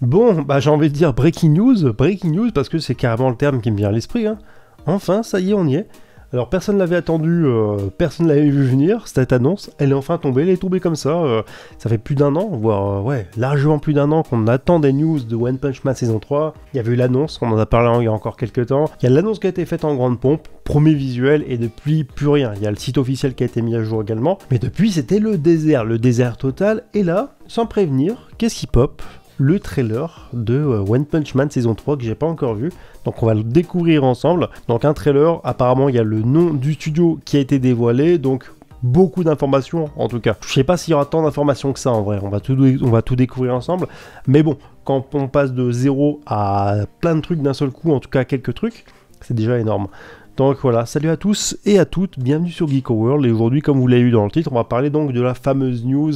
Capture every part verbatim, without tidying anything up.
Bon, bah j'ai envie de dire breaking news, breaking news parce que c'est carrément le terme qui me vient à l'esprit. Hein. Enfin, ça y est, on y est. Alors personne ne l'avait attendu, euh, personne ne l'avait vu venir, cette annonce, elle est enfin tombée, elle est tombée comme ça. Euh, ça fait plus d'un an, voire euh, ouais, largement plus d'un an qu'on attend des news de One Punch Man saison trois. Il y avait eu l'annonce, on en a parlé il y a encore quelques temps. Il y a l'annonce qui a été faite en grande pompe, premier visuel, et depuis plus rien. Il y a le site officiel qui a été mis à jour également. Mais depuis, c'était le désert, le désert total. Et là, sans prévenir, qu'est-ce qui pop ? Le trailer de One Punch Man saison trois que j'ai pas encore vu, donc on va le découvrir ensemble. Donc un trailer, apparemment il y a le nom du studio qui a été dévoilé, donc beaucoup d'informations en tout cas. Je sais pas s'il y aura tant d'informations que ça en vrai, on va tout, on va tout découvrir ensemble, mais bon, quand on passe de zéro à plein de trucs d'un seul coup, en tout cas quelques trucs, c'est déjà énorme. Donc voilà, salut à tous et à toutes, bienvenue sur Geekoworld, et aujourd'hui comme vous l'avez eu dans le titre, on va parler donc de la fameuse news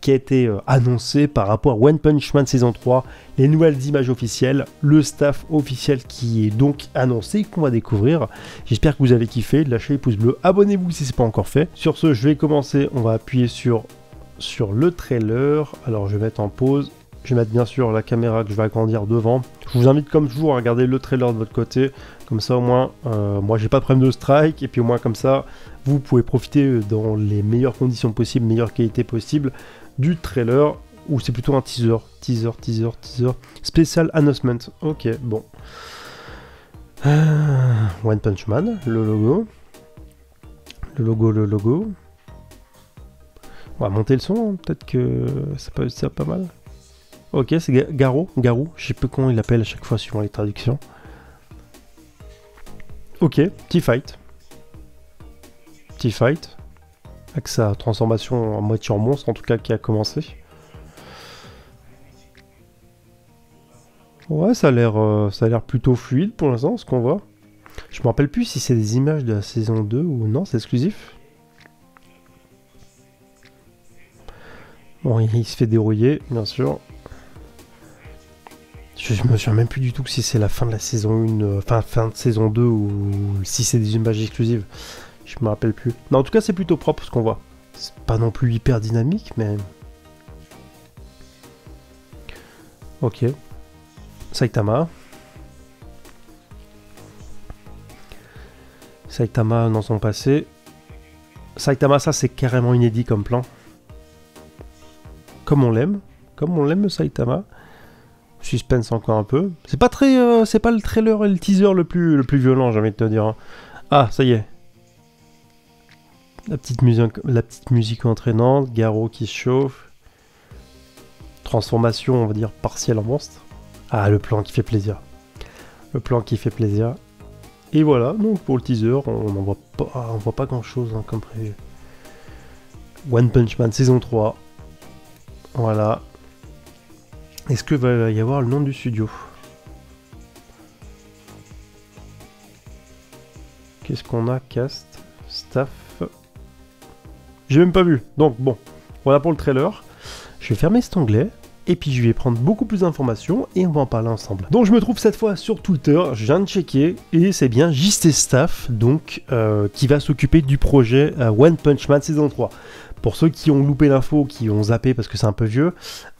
qui a été annoncé par rapport à One Punch Man saison trois, les nouvelles images officielles, le staff officiel qui est donc annoncé, qu'on va découvrir. J'espère que vous avez kiffé, lâchez les pouces bleus, abonnez-vous si ce n'est pas encore fait. Sur ce, je vais commencer, on va appuyer sur, sur le trailer, alors je vais mettre en pause, je vais mettre bien sûr la caméra que je vais agrandir devant. Je vous invite comme toujours à regarder le trailer de votre côté, comme ça au moins, euh, moi j'ai pas de problème de strike, et puis au moins comme ça, vous pouvez profiter dans les meilleures conditions possibles, meilleure qualité possible, du trailer, ou c'est plutôt un teaser, teaser, teaser, teaser, special announcement, ok, bon. Ah, One Punch Man, le logo, le logo, le logo, on va monter le son, hein. Peut-être que ça peut être pas mal, ok, c'est Garou, Garou, je sais plus comment il l'appelle à chaque fois suivant les traductions, ok, petit fight, petit fight, avec sa transformation en moitié en monstre, en tout cas, qui a commencé. Ouais, ça a l'air euh, ça a l'air plutôt fluide pour l'instant, ce qu'on voit. Je me rappelle plus si c'est des images de la saison deux ou non, c'est exclusif. Bon, il, il se fait dérouiller, bien sûr. Je, je me souviens même plus du tout que si c'est la fin de la saison un, euh, fin, fin de saison deux, ou si c'est des images exclusives. Je me rappelle plus. Non, en tout cas, c'est plutôt propre ce qu'on voit. C'est pas non plus hyper dynamique, mais... Ok. Saitama. Saitama dans son passé. Saitama, ça, c'est carrément inédit comme plan. Comme on l'aime. Comme on l'aime, le Saitama. Suspense encore un peu. C'est pas très... Euh, c'est pas le trailer et le teaser le plus, le plus violent, j'ai envie de te dire. Hein. Ah, ça y est. La petite musique, la petite musique entraînante, Garou qui se chauffe, transformation on va dire partielle en monstre. Ah, le plan qui fait plaisir. Le plan qui fait plaisir. Et voilà, donc pour le teaser, on n'en voit pas, on voit pas grand chose hein, comme prévu. One Punch Man saison trois. Voilà. Est-ce que va y avoir le nom du studio? Qu'est-ce qu'on a? Cast, staff. J'ai même pas vu, donc bon, voilà pour le trailer. Je vais fermer cet onglet, et puis je vais prendre beaucoup plus d'informations, et on va en parler ensemble. Donc je me trouve cette fois sur Twitter, je viens de checker, et c'est bien J C Staff, donc, euh, qui va s'occuper du projet euh, One Punch Man saison trois. Pour ceux qui ont loupé l'info, qui ont zappé parce que c'est un peu vieux,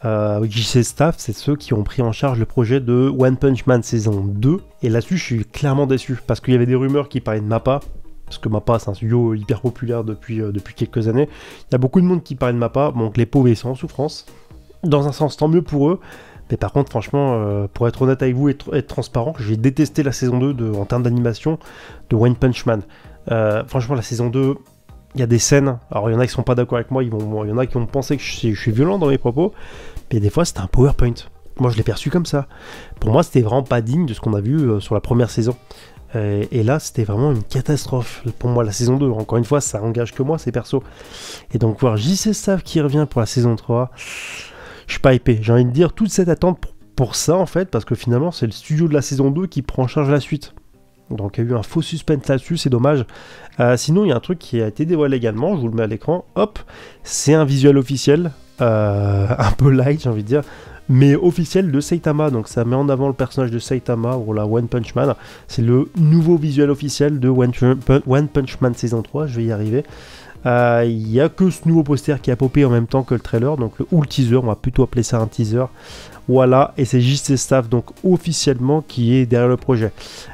euh, J C Staff, c'est ceux qui ont pris en charge le projet de One Punch Man saison deux, et là-dessus je suis clairement déçu, parce qu'il y avait des rumeurs qui parlaient de Mappa, parce que Mappa c'est un studio hyper populaire depuis, euh, depuis quelques années, il y a beaucoup de monde qui parle de Mappa, donc les pauvres ils sont en souffrance, dans un sens tant mieux pour eux, mais par contre franchement, euh, pour être honnête avec vous et être, être transparent, j'ai détesté la saison deux de, en termes d'animation de One Punch Man, euh, franchement la saison deux, il y a des scènes, alors il y en a qui sont pas d'accord avec moi, il y en a qui ont pensé que je, je suis violent dans mes propos, mais des fois c'était un PowerPoint, moi je l'ai perçu comme ça, pour moi c'était vraiment pas digne de ce qu'on a vu euh, sur la première saison. Et là, c'était vraiment une catastrophe pour moi, la saison deux. Encore une fois, ça engage que moi, ces persos. Et donc, voir J C Staff qui revient pour la saison trois, je suis pas hypé. J'ai envie de dire toute cette attente pour, pour ça, en fait, parce que finalement, c'est le studio de la saison deux qui prend en charge la suite. Donc, il y a eu un faux suspense là-dessus, c'est dommage. Euh, sinon, il y a un truc qui a été dévoilé également, je vous le mets à l'écran. Hop, c'est un visuel officiel, euh, un peu light, j'ai envie de dire. Mais officiel de Saitama, donc ça met en avant le personnage de Saitama ou la One Punch Man. C'est le nouveau visuel officiel de One Punch Man saison trois, je vais y arriver. Il euh, n'y a que ce nouveau poster qui a popé en même temps que le trailer, donc le, ou le teaser, on va plutôt appeler ça un teaser. Voilà, et c'est J C Staff donc officiellement qui est derrière le projet.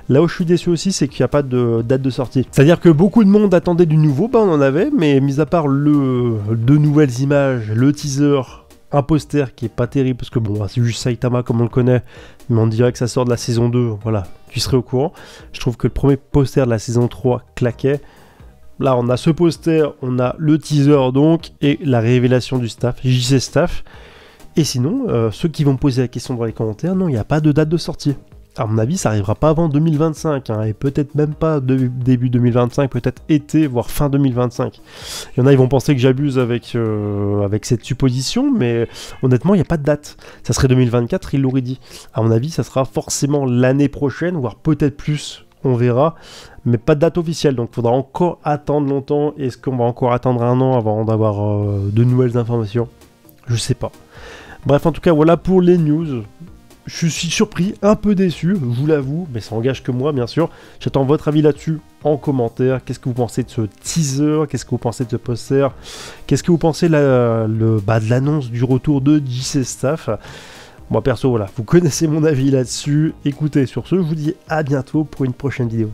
Là où je suis déçu aussi, c'est qu'il n'y a pas de date de sortie. C'est-à-dire que beaucoup de monde attendait du nouveau, bah on en avait, mais mis à part le deux nouvelles images, le teaser, un poster qui est pas terrible, parce que bon, bah, c'est juste Saitama comme on le connaît, mais on dirait que ça sort de la saison deux, voilà, tu serais au courant. Je trouve que le premier poster de la saison trois claquait. Là, on a ce poster, on a le teaser donc, et la révélation du staff, J C Staff. Et sinon, euh, ceux qui vont me poser la question dans les commentaires, non, il n'y a pas de date de sortie. À mon avis, ça n'arrivera pas avant deux mille vingt-cinq, hein, et peut-être même pas de, début deux mille vingt-cinq, peut-être été, voire fin deux mille vingt-cinq. Il y en a, ils vont penser que j'abuse avec, euh, avec cette supposition, mais honnêtement, il n'y a pas de date. Ça serait deux mille vingt-quatre, ils l'auraient dit. À mon avis, ça sera forcément l'année prochaine, voire peut-être plus. On verra, mais pas de date officielle, donc il faudra encore attendre longtemps. Est-ce qu'on va encore attendre un an avant d'avoir euh, de nouvelles informations? Je sais pas. Bref, en tout cas, voilà pour les news. Je suis surpris, un peu déçu, je vous l'avoue, mais ça engage que moi, bien sûr. J'attends votre avis là-dessus en commentaire. Qu'est-ce que vous pensez de ce teaser? Qu'est-ce que vous pensez de ce poster? Qu'est-ce que vous pensez la, le, bah, de l'annonce du retour de J C Staff? Moi perso, voilà, vous connaissez mon avis là-dessus. Écoutez, sur ce, je vous dis à bientôt pour une prochaine vidéo.